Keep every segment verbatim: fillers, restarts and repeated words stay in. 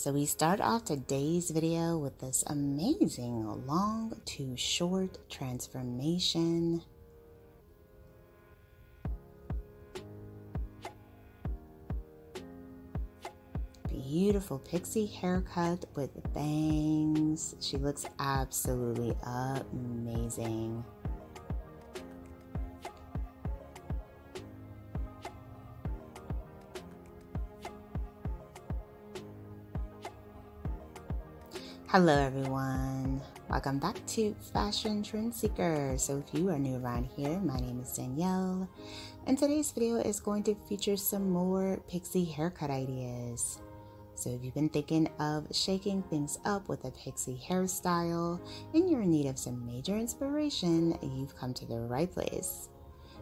So we start off today's video with this amazing long to short transformation. Beautiful pixie haircut with bangs. She looks absolutely amazing. Hello everyone, welcome back to Fashion Trend Seeker. So if you are new around here, my name is Danielle, and today's video is going to feature some more pixie haircut ideas. So if you've been thinking of shaking things up with a pixie hairstyle and you're in need of some major inspiration, you've come to the right place.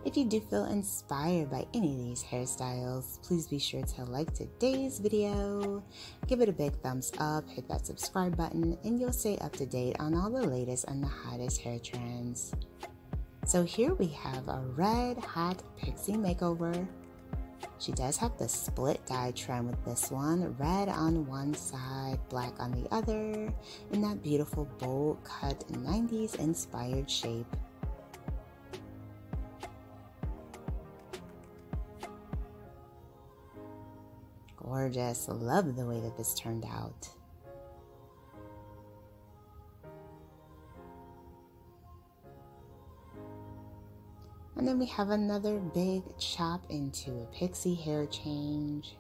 If you do feel inspired by any of these hairstyles, please be sure to like today's video, give it a big thumbs up, hit that subscribe button, and you'll stay up to date on all the latest and the hottest hair trends. So here we have a red hot pixie makeover. She does have the split dye trim with this one, red on one side, black on the other, in that beautiful bowl cut nineties inspired shape. Gorgeous, love the way that this turned out. And then we have another big chop into a pixie hair change.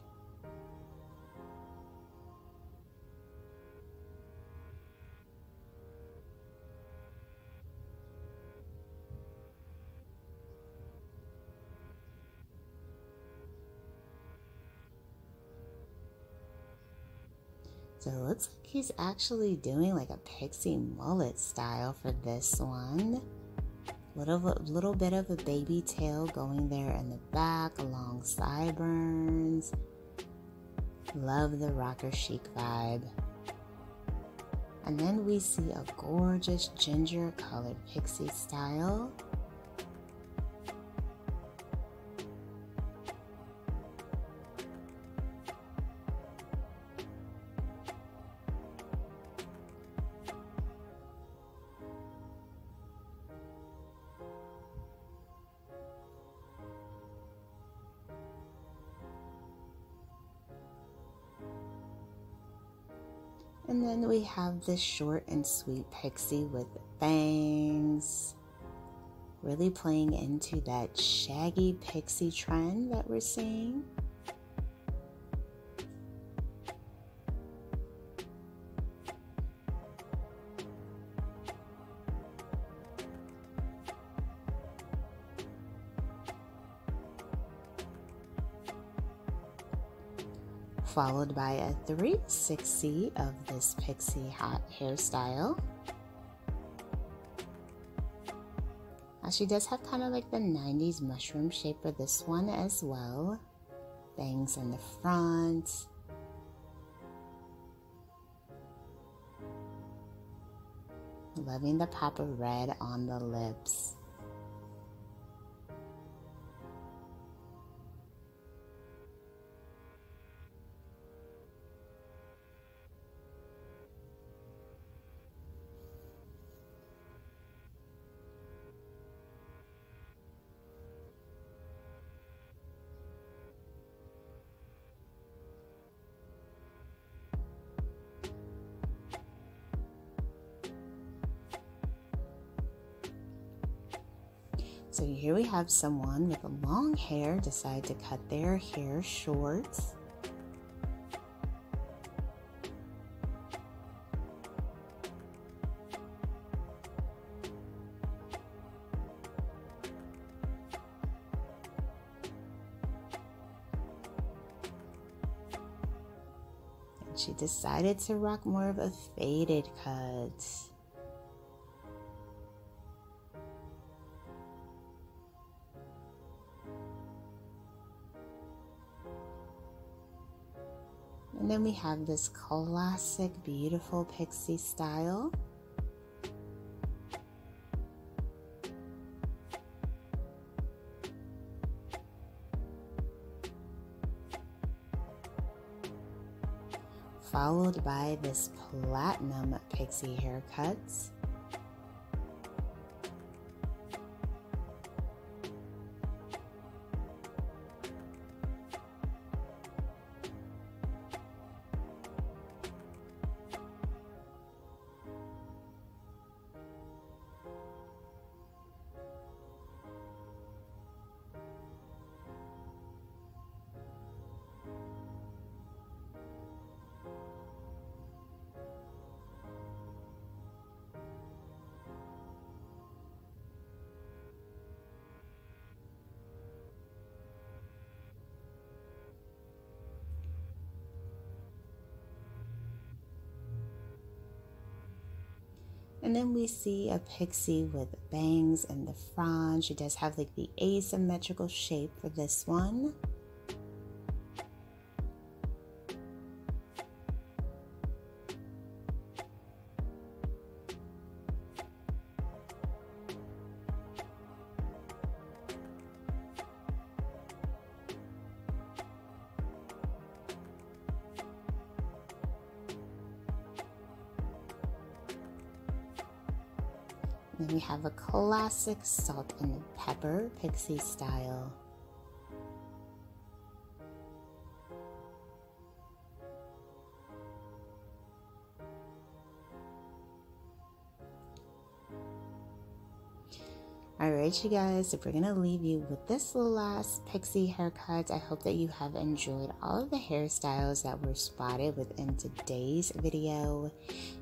So it looks like he's actually doing like a pixie mullet style for this one. Little, little bit of a baby tail going there in the back, long sideburns. Love the rocker chic vibe. And then we see a gorgeous ginger colored pixie style. And then we have this short and sweet pixie with bangs, really playing into that shaggy pixie trend that we're seeing. Followed by a three sixty of this pixie hot hairstyle. Now she does have kind of like the nineties mushroom shape for this one as well. Bangs in the front. Loving the pop of red on the lips. So here we have someone with long hair decide to cut their hair short. And she decided to rock more of a faded cut. And then we have this classic, beautiful pixie style. followed by this platinum pixie haircut. And then we see a pixie with bangs and the frond. She does have like the asymmetrical shape for this one. Then we have a classic salt and pepper pixie style. Alright you guys, so we're gonna leave you with this last pixie haircut. I hope that you have enjoyed all of the hairstyles that were spotted within today's video.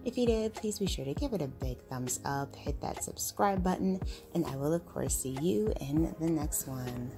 If you did, please be sure to give it a big thumbs up, hit that subscribe button, and I will of course see you in the next one.